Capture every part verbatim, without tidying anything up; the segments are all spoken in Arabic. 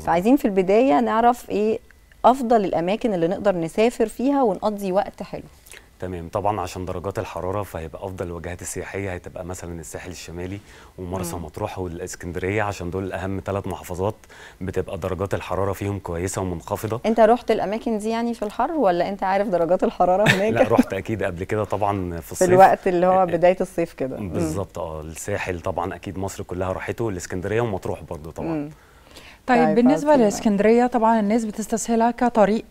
فعايزين في البدايه نعرف ايه افضل الاماكن اللي نقدر نسافر فيها ونقضي وقت حلو. تمام. طبعا عشان درجات الحراره فهيبقى افضل الوجهات السياحيه هتبقى مثلا الساحل الشمالي ومرسى مطروح والاسكندريه، عشان دول اهم ثلاث محافظات بتبقى درجات الحراره فيهم كويسه ومنخفضه. انت رحت الاماكن دي يعني في الحر ولا انت عارف درجات الحراره هناك؟ لا رحت اكيد قبل كده طبعا في الصيف، في الوقت اللي هو بدايه الصيف كده بالظبط. اه الساحل طبعا اكيد مصر كلها راحته، الاسكندريه ومطروح برضو طبعا. مم. طيب بالنسبة للإسكندرية طبعا الناس بتستسهلها كطريق،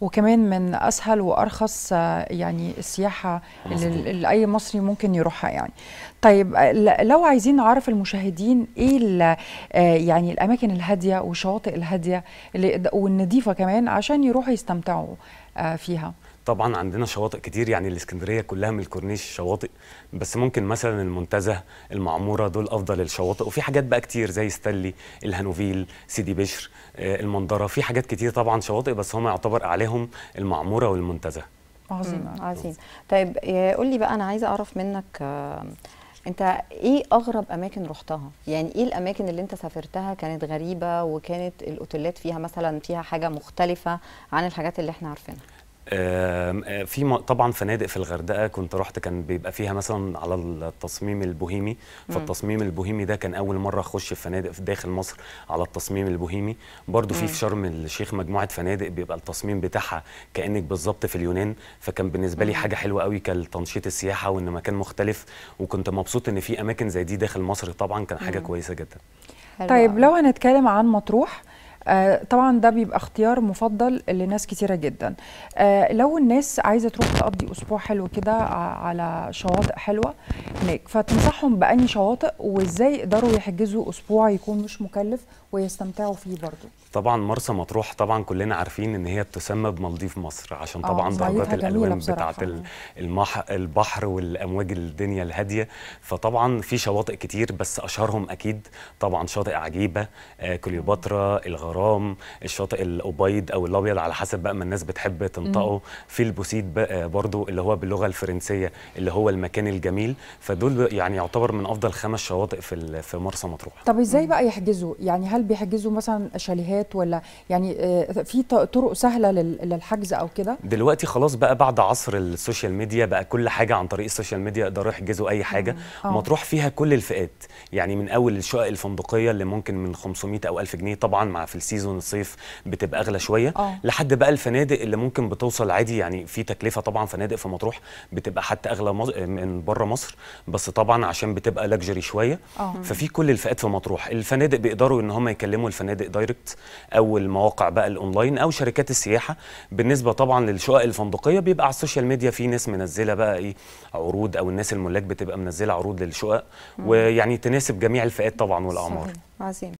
وكمان من أسهل وأرخص يعني السياحة اللي, اللي أي مصري ممكن يروحها يعني. طيب لو عايزين نعرف المشاهدين إيه يعني الأماكن الهادية والشواطئ الهادية والنظيفة كمان عشان يروحوا يستمتعوا فيها. طبعا عندنا شواطئ كتير، يعني الاسكندريه كلها من الكورنيش شواطئ، بس ممكن مثلا المنتزه، المعموره، دول افضل الشواطئ. وفي حاجات بقى كتير زي ستالي، الهانوفيل، سيدي بشر، المنضره، في حاجات كتير طبعا شواطئ، بس هم يعتبر اعلاهم المعموره والمنتزه. عظيم عظيم. طيب قول لي بقى، انا عايزه اعرف منك انت ايه اغرب اماكن رحتها؟ يعني ايه الاماكن اللي انت سافرتها كانت غريبه وكانت الاوتيلات فيها مثلا فيها حاجه مختلفه عن الحاجات اللي احنا عارفينها؟ في طبعا فنادق في الغردقه كنت رحت، كان بيبقى فيها مثلا على التصميم البوهيمي، فالتصميم البوهيمي ده كان اول مره اخش في فنادق في داخل مصر على التصميم البوهيمي. برضو في في شرم الشيخ مجموعه فنادق بيبقى التصميم بتاعها كانك بالظبط في اليونان، فكان بالنسبه لي حاجه حلوه قوي كالتنشيط السياحه وان مكان مختلف، وكنت مبسوط ان في اماكن زي دي داخل مصر، طبعا كان حاجه كويسه جدا. طيب لو هنتكلم عن مطروح، آه طبعا ده بيبقى اختيار مفضل لناس كتيرة جدا. آه لو الناس عايزة تروح تقضي أسبوع حلو كده على شواطئ حلوة هناك، فتنصحهم بأني شواطئ وإزاي يقدروا يحجزوا أسبوع يكون مش مكلف ويستمتعوا فيه برضو؟ طبعا مرسى مطروح طبعا كلنا عارفين ان هي بتسمى بمالديف مصر، عشان طبعا درجات الالوان بتاعه البحر والامواج الدنيا الهاديه. فطبعا في شواطئ كتير، بس اشهرهم اكيد طبعا شاطئ عجيبه، آه كليوباترا، الغرام، الشاطئ الابيض او الابيض على حسب بقى ما الناس بتحب تنطقه، في البوسيد برضو اللي هو باللغه الفرنسيه اللي هو المكان الجميل. فدول يعني يعتبر من افضل خمس شواطئ في في مرسى مطروح. طب ازاي بقى يحجزوا؟ يعني هل بيحجزوا مثلا شاليهات ولا يعني في طرق سهله للحجز او كده؟ دلوقتي خلاص بقى بعد عصر السوشيال ميديا بقى كل حاجه عن طريق السوشيال ميديا، يقدروا يحجزوا اي حاجه. آه. مطروح فيها كل الفئات، يعني من اول الشقق الفندقيه اللي ممكن من خمسمية او ألف جنيه، طبعا مع في السيزون الصيف بتبقى اغلى شويه. آه. لحد بقى الفنادق اللي ممكن بتوصل عادي، يعني في تكلفه طبعا فنادق في مطروح بتبقى حتى اغلى من بره مصر، بس طبعا عشان بتبقى لاكجري شويه. آه. ففي كل الفئات في مطروح. الفنادق بيقدروا ان هم يكلموا الفنادق دايركت او المواقع بقى الاونلاين او شركات السياحه. بالنسبه طبعا للشقق الفندقيه بيبقى على السوشيال ميديا في ناس منزله بقى ايه عروض، او الناس الملاك بتبقى منزله عروض للشقق، ويعني تناسب جميع الفئات طبعا والاعمار. عظيم.